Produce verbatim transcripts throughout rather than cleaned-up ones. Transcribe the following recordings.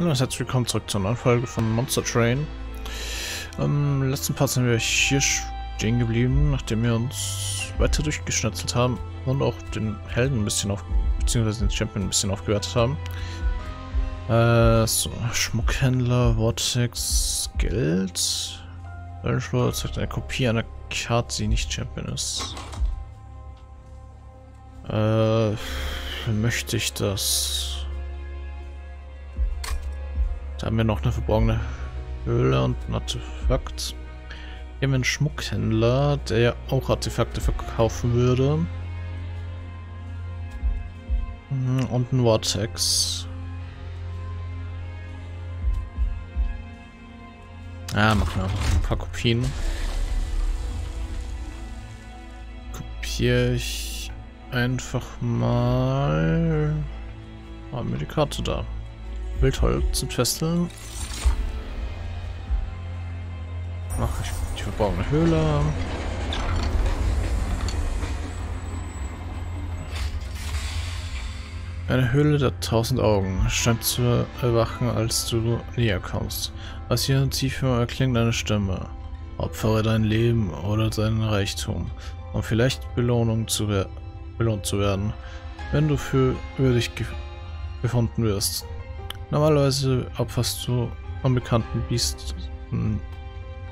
Hallo und herzlich willkommen zurück zur neuen Folge von Monster Train. Im letzten Part sind wir hier stehen geblieben, nachdem wir uns weiter durchgeschnetzelt haben und auch den Helden ein bisschen auf, beziehungsweise den Champion ein bisschen aufgewertet haben. Äh, so, Schmuckhändler, Vortex, Geld. Wellenschleuder zeigt eine Kopie einer Karte, die nicht Champion ist. Äh, möchte ich das? Da haben wir noch eine verborgene Höhle und ein Artefakt. Hier haben wir einen Schmuckhändler, der ja auch Artefakte verkaufen würde. Und einen Vortex. Ah, machen wir einfach ein paar Kopien. Kopiere ich einfach mal. Haben wir die Karte da? Wildholz und Festeln. Mach ich die verborgene Höhle. Eine Höhle der tausend Augen scheint zu erwachen, als du näher kommst. Aus jeder Tiefe erklingt eine Stimme. Opfere dein Leben oder deinen Reichtum, um vielleicht Belohnung zu belohnt zu werden, wenn du für würdig ge gefunden wirst. Normalerweise opferst du unbekannten Biesten,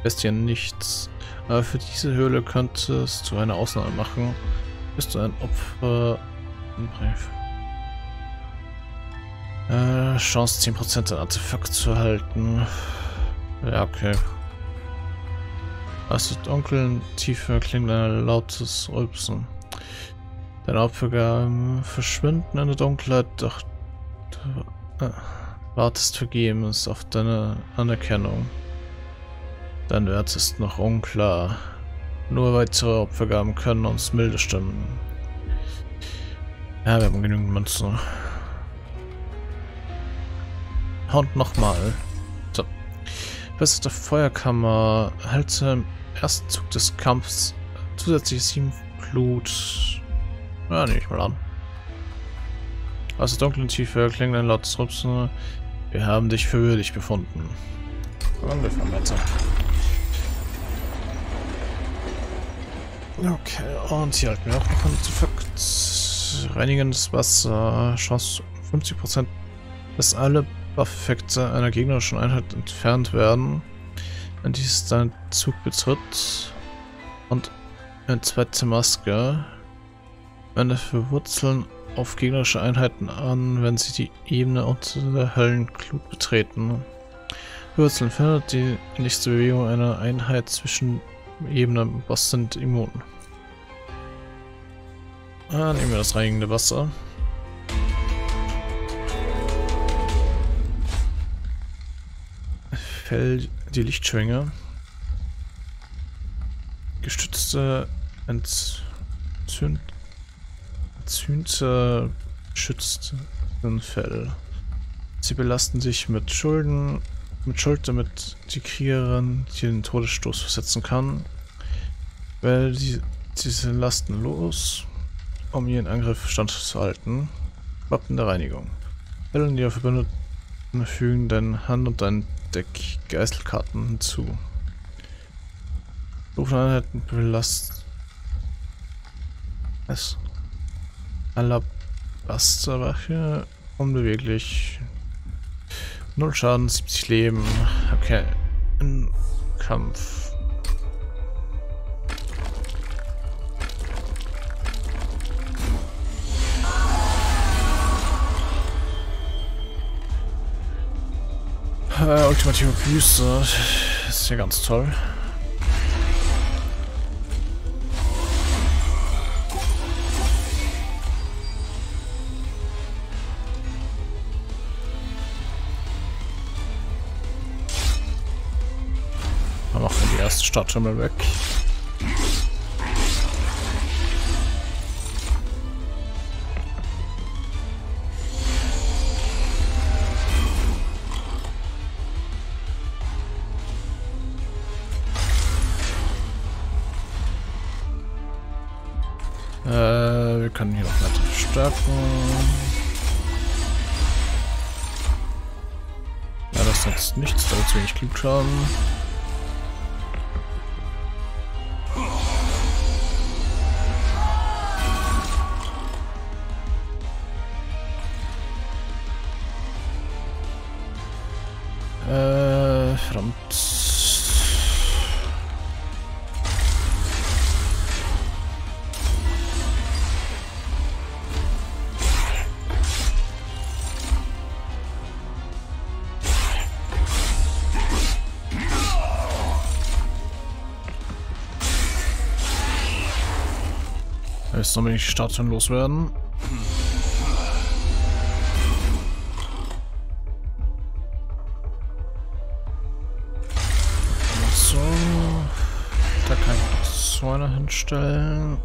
Bestien nichts, aber für diese Höhle könntest du eine Ausnahme machen. Bist du ein Opfer? Äh, Chance zehn Prozent ein Artefakt zu erhalten. Ja, okay. Aus der dunklen Tiefe klingt ein lautes Rülpsen. Deine Opfergaben verschwinden in der Dunkelheit, doch du wartest vergebens auf deine Anerkennung. Dein Wert ist noch unklar. Nur weitere Opfergaben können uns milde stimmen. Ja, wir haben genügend Münzen. Und nochmal. So. Bis zur Feuerkammer. Halte im ersten Zug des Kampfs zusätzlich sieben Blut. Ja, nehme ich mal an. Aus der dunklen Tiefe klingt ein lautes Rüpsen. Wir haben dich für würdig befunden. Okay, und hier halten wir auch noch einen Artefakt. Reinigendes Wasser. Chance fünfzig Prozent, dass alle Buff-Effekte einer gegnerischen Einheit entfernt werden, wenn dies deinen Zug betritt. Und eine zweite Maske. Wenn dafür Wurzeln auf gegnerische Einheiten an, wenn sie die Ebene unter der Höllenglut betreten. Wurzeln fördert die nächste Bewegung einer Einheit zwischen Ebenen und Boss sind immun. Ah, nehmen wir das reinigende Wasser. Fällt die Lichtschwinge. Gestützte Entzünd. Zünte schützt den Fell. Sie belasten dich mit Schulden, mit Schuld, damit die Kriegerin dir den Todesstoß versetzen kann. Wähle die, diese Lasten los, um ihren Angriff standzuhalten. Wappen der Reinigung. Fälle und ihre Verbündeten fügen deine Hand und dein Deck Geißelkarten hinzu. Rufen Einheiten belasten. Es. Alabasterwache, unbeweglich, null Schaden, siebzig Leben, okay, ein Kampf. Äh, ultimative Büste, ist ja ganz toll. Starte mal weg. Äh, wir können hier noch weiter verstärken. sonst nichts, da wird zu wenig Glückschaden. Äh, verdammt. Jetzt noch die Statuen loswerden. So. Da kann ich noch Zäune hinstellen.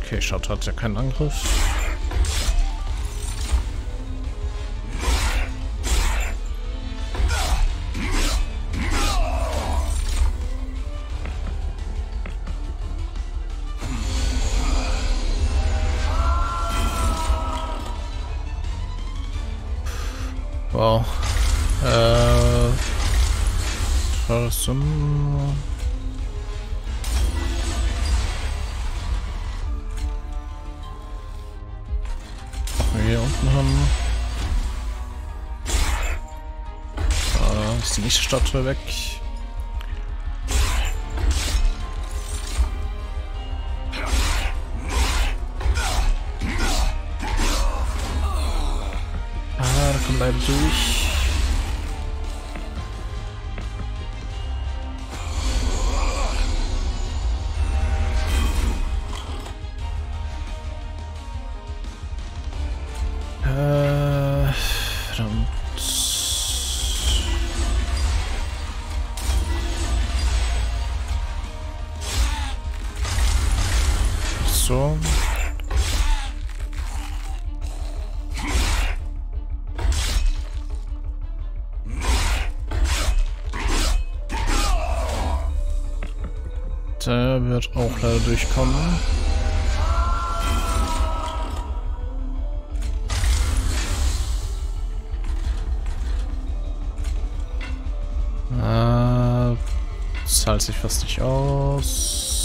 Okay, Stadt hat ja keinen Angriff. Wow. Äh. Was war das denn? Was wir hier unten haben. Da ist die nächste Statue weg. Bleib durch. Äh, verdammt. So. Der wird auch leider durchkommen. Äh, zahlt sich fast nicht aus.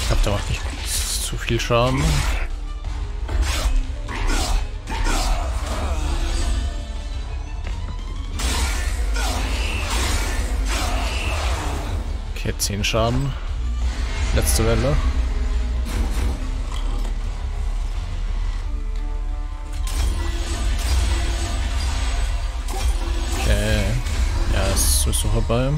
Ich glaube, der macht nicht zu viel Schaden. zehn Schaden. Letzte Welle. Okay. Ja, es ist so vorbei.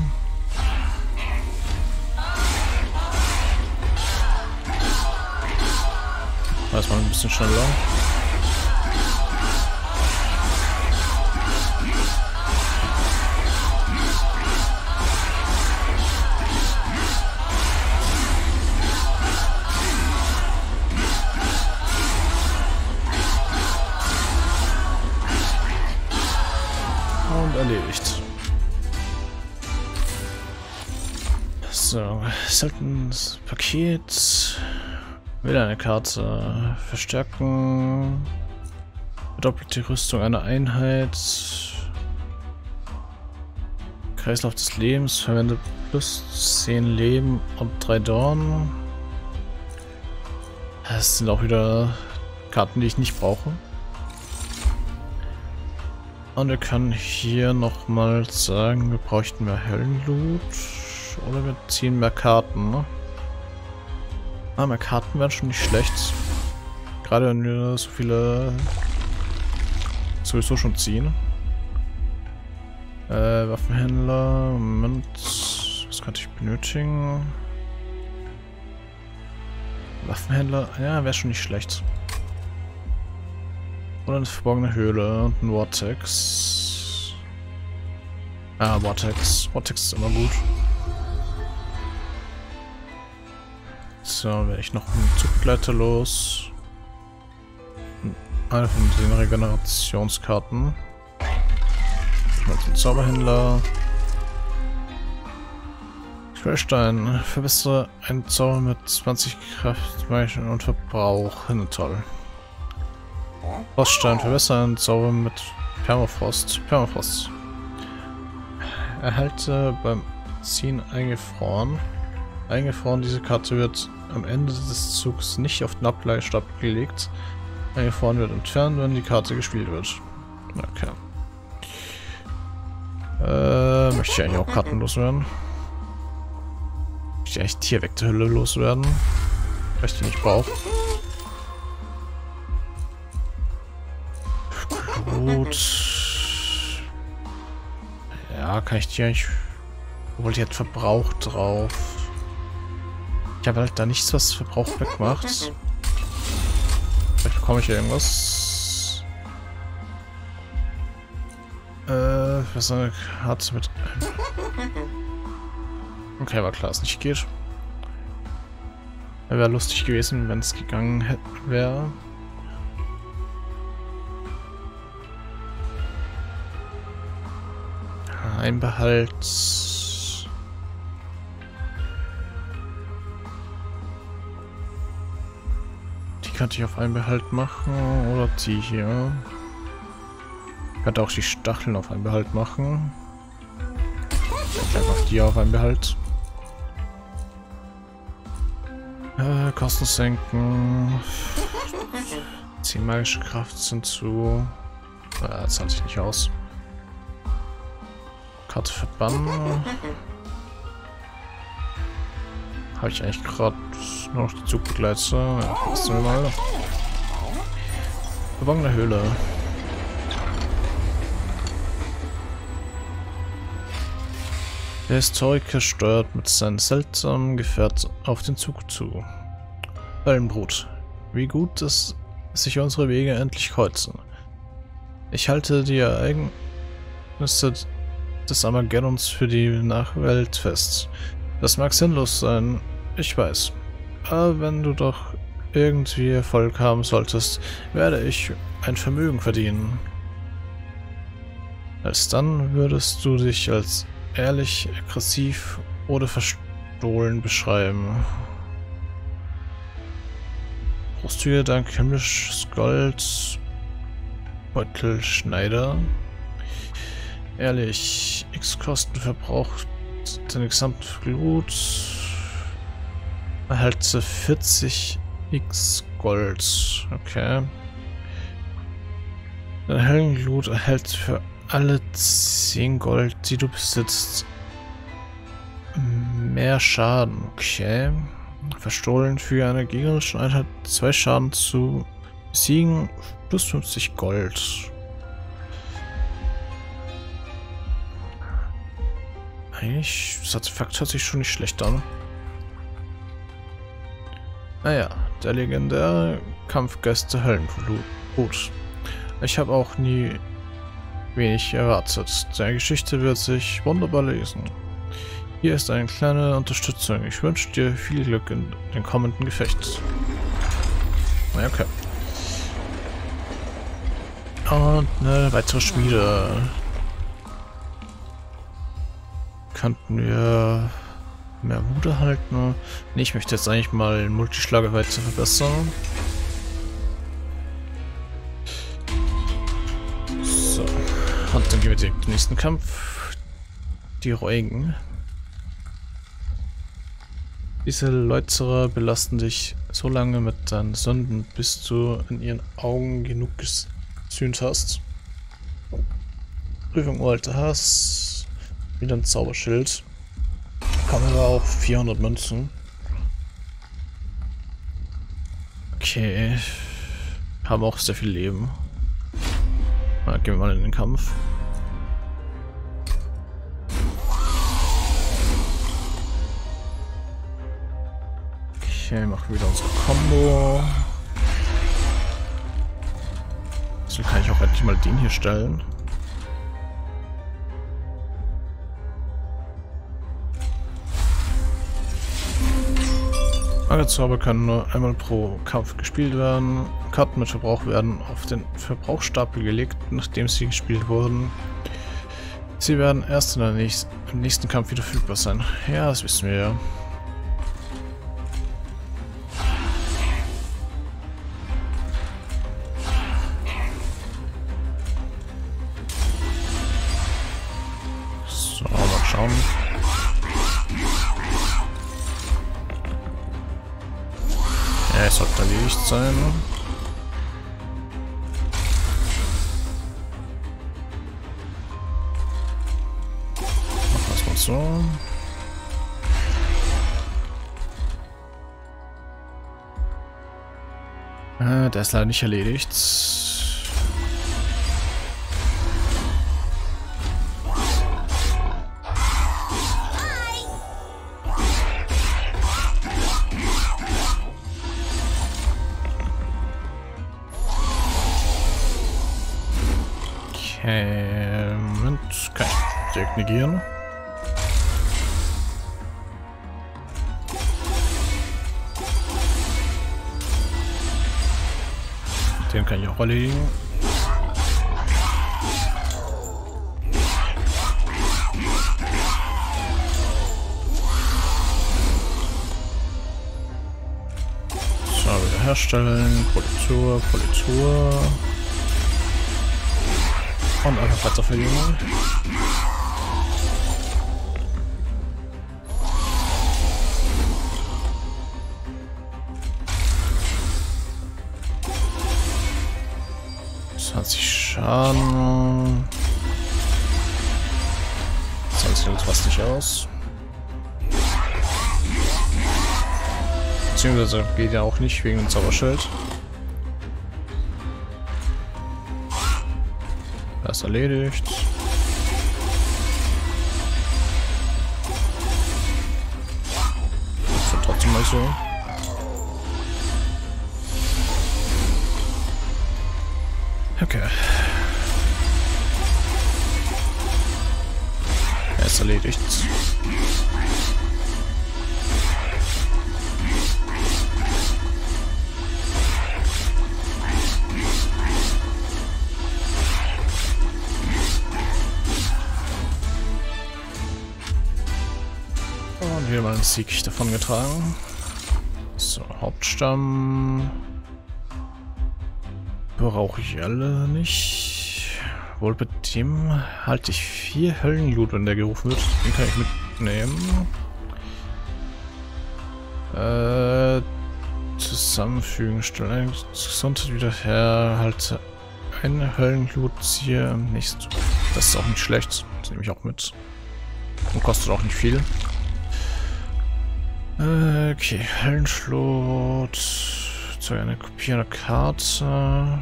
Das war ein bisschen schneller. Erledigt. So, seltenes Paket. Wieder eine Karte. Verstärken. Doppelte Rüstung einer Einheit. Kreislauf des Lebens. Verwende plus zehn Leben ab drei Dornen. Das sind auch wieder Karten, die ich nicht brauche. Und wir können hier nochmal sagen, wir bräuchten mehr Höllenloot oder wir ziehen mehr Karten. Ne? Ah, mehr Karten wären schon nicht schlecht. Gerade wenn wir so viele sowieso schon ziehen. Äh, Waffenhändler, Moment, was könnte ich benötigen? Waffenhändler, ja, wäre schon nicht schlecht. Oder eine verborgene Höhle und ein Vortex. Ah, Vortex. Vortex ist immer gut. So, wäre ich noch eine Zugblätter los. Eine von den Regenerationskarten. Mit dem Zauberhändler. Crashstein. Verbessere einen Zauber mit zwanzig Kraftmeilen und Verbrauch. Na toll. Froststein. Verbessere einen Zauber mit Permafrost. Permafrost. Erhalte beim Ziehen eingefroren. Eingefroren. Diese Karte wird am Ende des Zugs nicht auf den Ablagestapel gelegt. Eingefroren wird entfernt, wenn die Karte gespielt wird. Okay. Äh, möchte ich eigentlich auch Karten loswerden? Möchte ich eigentlich Tierweg der Hülle loswerden? Weil ich die nicht brauche. Gut. Ja, kann ich die eigentlich. Obwohl die hat Verbrauch drauf. Ich habe halt da nichts, was Verbrauch wegmacht. Vielleicht bekomme ich ja irgendwas. Äh, was ist eine Karte mit. Okay, war klar, es nicht geht. Wäre lustig gewesen, wenn es gegangen hätte, wäre. Einbehalt. Die könnte ich auf Einbehalt machen oder die hier. Ich könnte auch die Stacheln auf Einbehalt machen. Einfach die auf Einbehalt. Äh, Kosten senken. zehn magische Kraft sind zu. Äh, zahlt sich nicht aus. Karte verbannen. Habe ich eigentlich gerade noch die Zugbegleiter? Ja, passen wir mal. Verborgene Höhle. Der Historiker steuert mit seinem seltsamen Gefährt auf den Zug zu. Höllenbrut. Wie gut, dass sich unsere Wege endlich kreuzen. Ich halte die Ereignisse des Armageddons für die Nachwelt fest. Das mag sinnlos sein, ich weiß. Aber wenn du doch irgendwie Erfolg haben solltest, werde ich ein Vermögen verdienen. Als dann würdest du dich als ehrlich, aggressiv oder verstohlen beschreiben. Brusttücher, dank himmlisches Gold, Beutel, Schneider. Ehrlich, x Kosten verbraucht den gesamten Glut. Erhalte vierzig x Gold. Okay. Den hellen Glut erhält für alle zehn Gold, die du besitzt, mehr Schaden. Okay. Verstohlen für eine gegnerische Einheit zwei Schaden zu besiegen plus fünfzig Gold. Eigentlich, das Artefakt hört sich schon nicht schlecht an. Naja, der legendäre Kampfgeist der Höllenblut. Gut. Ich habe auch nie wenig erwartet. Deine Geschichte wird sich wunderbar lesen. Hier ist eine kleine Unterstützung. Ich wünsche dir viel Glück in den kommenden Gefecht. Na ja, okay. Und eine weitere Schmiede. Könnten wir mehr Wut erhalten? Nee, ich möchte jetzt eigentlich mal Multischlager weiter verbessern. So. Und dann gehen wir direkt zum nächsten Kampf. Die Reuigen. Diese Läuterer belasten dich so lange mit deinen Sünden, bis du in ihren Augen genug gesühnt hast. Prüfung uralter Hass. Wieder ein Zauberschild. Kommen wir auf vierhundert Münzen. Okay. Haben auch sehr viel Leben. Na, gehen wir mal in den Kampf. Okay, machen wieder unsere Combo. Deswegen kann ich auch endlich mal den hier stellen. Alle Zauber können nur einmal pro Kampf gespielt werden. Karten mit Verbrauch werden auf den Verbrauchstapel gelegt, nachdem sie gespielt wurden. Sie werden erst in der nächsten, im nächsten Kampf wieder verfügbar sein. Ja, das wissen wir ja. So, mal schauen. Ja, es sollte erledigt sein. So. Ah, der ist leider nicht erledigt. Okay, Moment, kann ich direkt negieren. Den kann ich auch erledigen. So, wieder herstellen. Politur, Politur. Und einfach Platzverlegung. zwanzig Schaden. zwanzig sieht fast nicht aus. Beziehungsweise geht ja auch nicht wegen dem Zauberschild. Das ist erledigt. Das wird trotzdem mal so. Okay. Er ist erledigt. Und hier mal einen Sieg davon getragen. So, Hauptstamm. Brauche ich alle nicht. Wohl bei dem halte ich vier Höllenlut, wenn der gerufen wird. Den kann ich mitnehmen. Äh, zusammenfügen, stellen Gesundheit wieder her. Halte eine Höllenlut hier im nächsten. Das ist auch nicht schlecht. Das nehme ich auch mit. Und kostet auch nicht viel. Äh, okay, Höllenschlot. Eine kopierende Karte.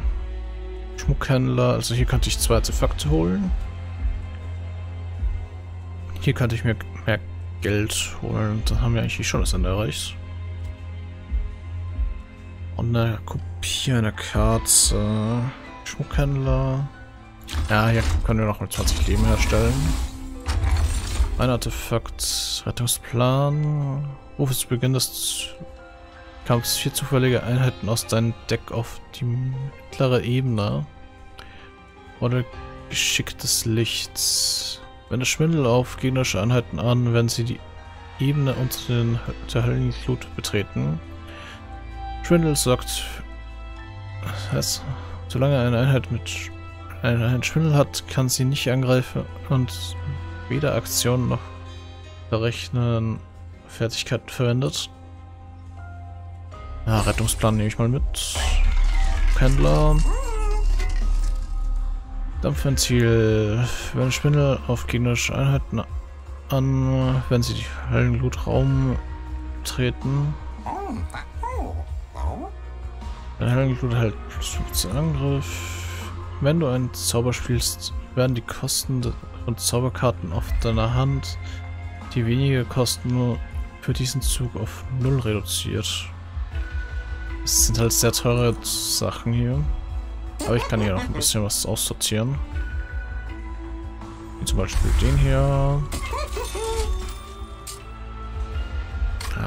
Schmuckhändler. Also hier könnte ich zwei Artefakte holen. Hier könnte ich mir mehr Geld holen. Dann haben wir eigentlich schon das Ende erreicht. Und eine kopierende Karte. Schmuckhändler. Ja, hier können wir noch mit zwanzig Leben herstellen. Ein Artefakt. Rettungsplan. Rufe zu Beginn des Kampfst vier zufällige Einheiten aus deinem Deck auf die mittlere Ebene oder geschicktes Licht. Wende Schwindel auf gegnerische Einheiten an, wenn sie die Ebene unter den, der Höllenflut betreten. Schwindel sorgt, das heißt, solange eine Einheit mit einem Schwindel hat, kann sie nicht angreifen und weder Aktionen noch Berechnen Fertigkeiten verwendet. Ja, Rettungsplan nehme ich mal mit. Pendler. Dampfventil. Wenn Schwindel auf gegnerische Einheiten an, wenn sie die Höllenblutraum treten. Der Höllenblut hält plus fünfzehn Angriff. Wenn du einen Zauber spielst, werden die Kosten und Zauberkarten auf deiner Hand, die weniger kosten, für diesen Zug auf null reduziert. Das sind halt sehr teure Sachen hier. Aber ich kann hier noch ein bisschen was aussortieren. Wie zum Beispiel den hier.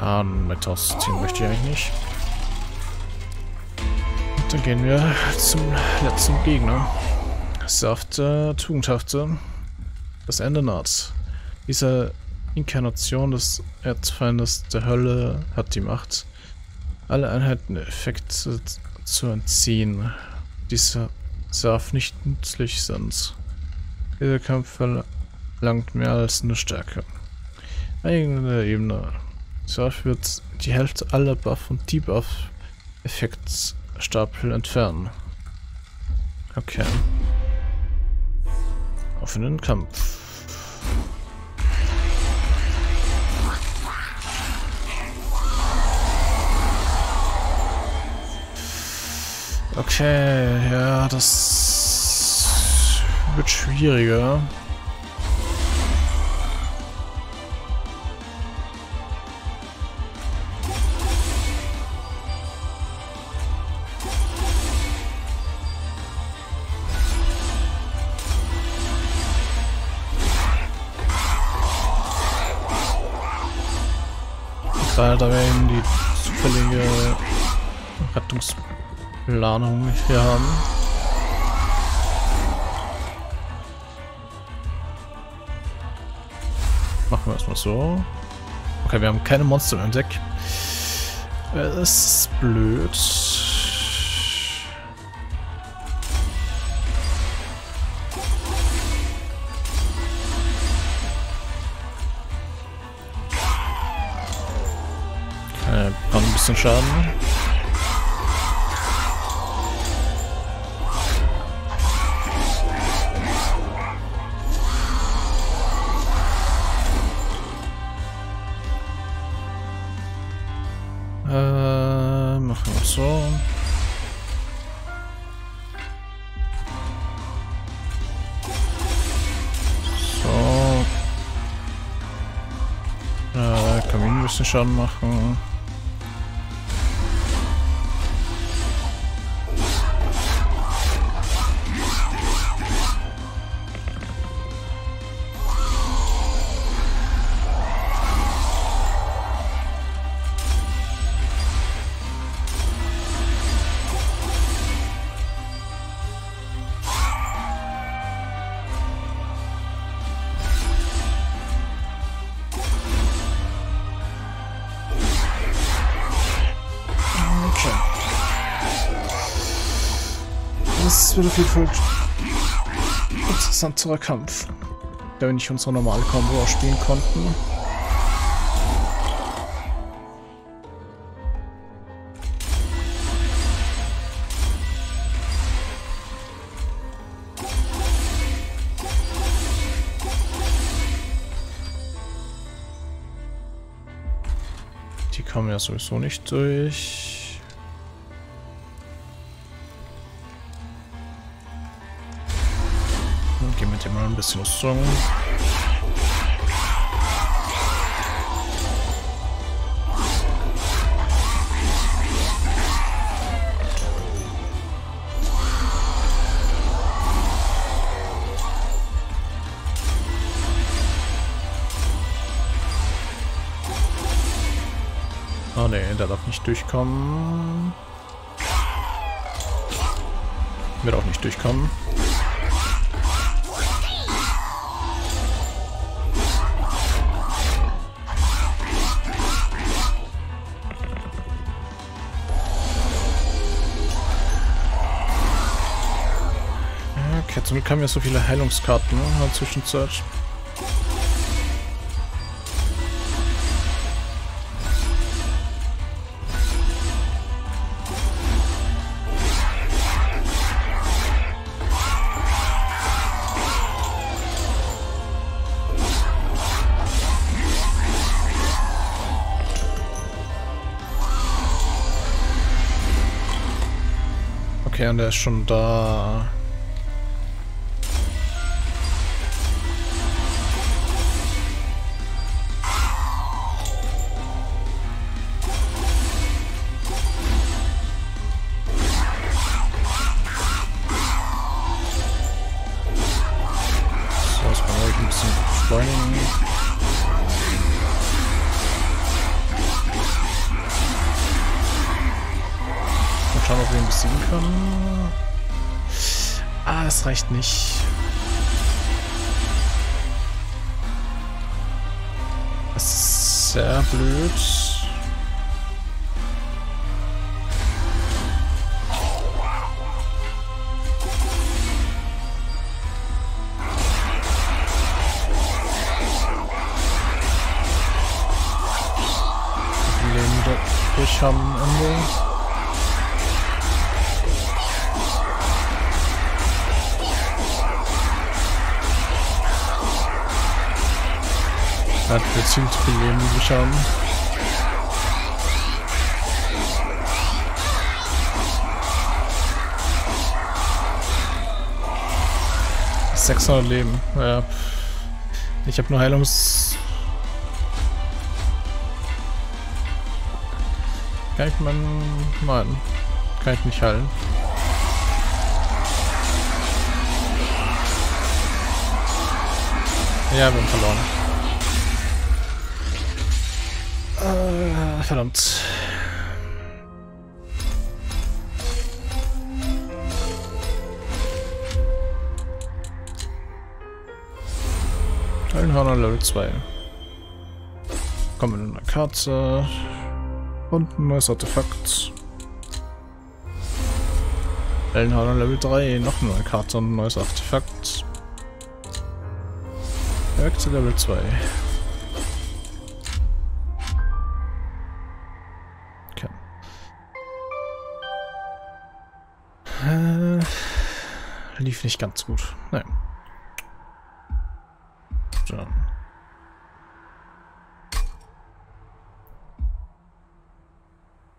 Ah, mit Toast ziehen möchte ich eigentlich nicht. Dann gehen wir zum letzten Gegner. Safte, tugendhafte. Das Ende naht. Diese Inkarnation des Erzfeindes der Hölle hat die Macht, alle Einheiten Effekte zu entziehen, die Saf nicht nützlich sind. Dieser Kampf verlangt mehr als eine Stärke. Eigene Ebene. Saf wird die Hälfte aller Buff- und Debuff-Effektstapel entfernen. Okay. Auf in den Kampf. Okay, ja, das wird schwieriger. Weil da werden die zufällige Rettungs Planung hier haben. Machen wir erstmal so. Okay, wir haben keine Monster mehr im Deck. Das ist blöd. Okay, wir brauchen ein bisschen Schaden. So. So. Ja, Kamin müssen Schaden machen. Das wird auf jeden Fall ein interessanterer Kampf, da wir nicht unsere normale Combo ausspielen konnten. Die kommen ja sowieso nicht durch. Gehen wir dem mal ein bisschen Rüstung. Oh ne, der darf nicht durchkommen. Wird auch nicht durchkommen. Okay, zum Glück haben wir so viele Heilungskarten, ne, in der Zwischenzeit. Okay, und der ist schon da. Beschleunigen. ob wir ihn besiegen können. Ah, das reicht nicht. Das ist sehr blöd. Durch am Ende. Hat wir ziemlich viel Leben übrig haben. sechshundert Leben. Ja. Ich habe nur Heilungs... Kann ich meinen... Nein. Kann ich nicht heilen. Ja, wir haben verloren. Äh, verdammt. Höllenhörner Level zwei. Kommen wir mit einer Karte. Und ein neues Artefakt. Höllenhörner Level drei, noch eine neue Karte und ein neues Artefakt. Werkzeug Level zwei. Okay. Äh, lief nicht ganz gut. Nein. So.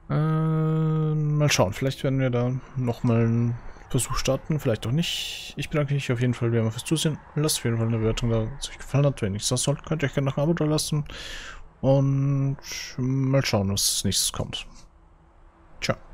Mal schauen, vielleicht werden wir da nochmal einen Versuch starten, vielleicht auch nicht. Ich bedanke mich auf jeden Fall wieder mal fürs Zusehen. Lasst auf jeden Fall eine Bewertung da, wenn es euch gefallen hat. Wenn nichts das sollte, könnt ihr euch gerne noch ein Abo da lassen. Und mal schauen, was als nächstes kommt. Ciao.